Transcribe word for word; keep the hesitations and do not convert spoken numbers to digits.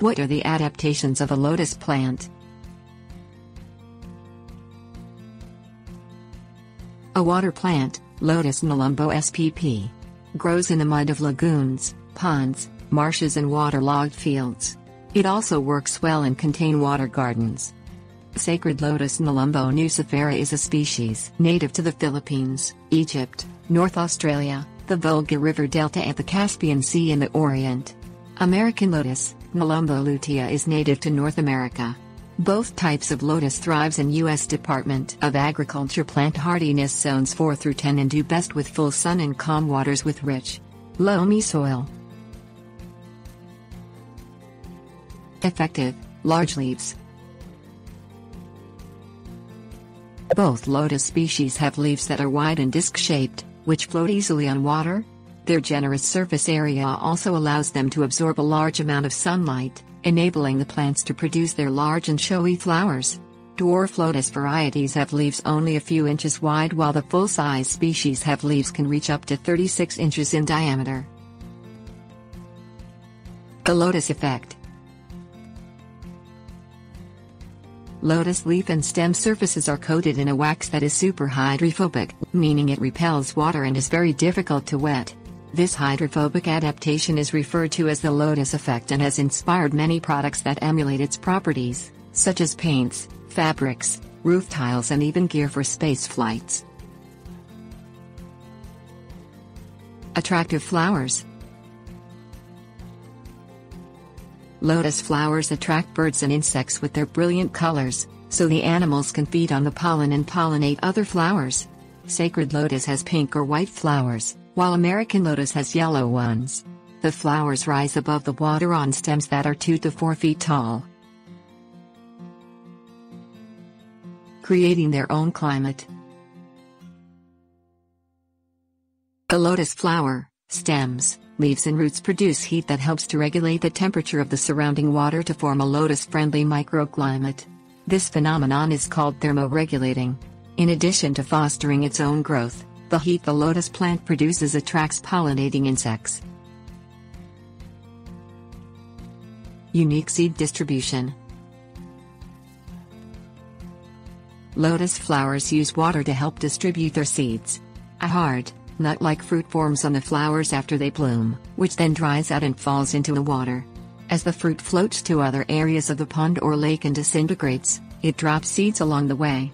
What are the adaptations of a lotus plant? A water plant, Lotus Nelumbo spp, grows in the mud of lagoons, ponds, marshes and waterlogged fields. It also works well in contained water gardens. Sacred lotus Nelumbo nucifera is a species native to the Philippines, Egypt, North Australia, the Volga River delta and the Caspian Sea in the Orient. American lotus, Nelumbo lutea, is native to North America. Both types of lotus thrives in U S Department of Agriculture plant hardiness zones four through ten and do best with full sun and calm waters with rich, loamy soil. Effective, large leaves. Both lotus species have leaves that are wide and disc-shaped, which float easily on water. Their generous surface area also allows them to absorb a large amount of sunlight, enabling the plants to produce their large and showy flowers. Dwarf lotus varieties have leaves only a few inches wide, while the full-size species have leaves can reach up to thirty-six inches in diameter. The lotus effect. Lotus leaf and stem surfaces are coated in a wax that is super hydrophobic, meaning it repels water and is very difficult to wet. This hydrophobic adaptation is referred to as the lotus effect and has inspired many products that emulate its properties, such as paints, fabrics, roof tiles and even gear for space flights. Attractive flowers. Lotus flowers attract birds and insects with their brilliant colors, so the animals can feed on the pollen and pollinate other flowers. Sacred lotus has pink or white flowers, while American lotus has yellow ones. The flowers rise above the water on stems that are two to four feet tall. Creating their own climate. The lotus flower, stems, leaves and roots produce heat that helps to regulate the temperature of the surrounding water to form a lotus-friendly microclimate. This phenomenon is called thermoregulating. In addition to fostering its own growth, the heat the lotus plant produces attracts pollinating insects. Unique seed distribution. Lotus flowers use water to help distribute their seeds. A hard, nut-like fruit forms on the flowers after they bloom, which then dries out and falls into the water. As the fruit floats to other areas of the pond or lake and disintegrates, it drops seeds along the way.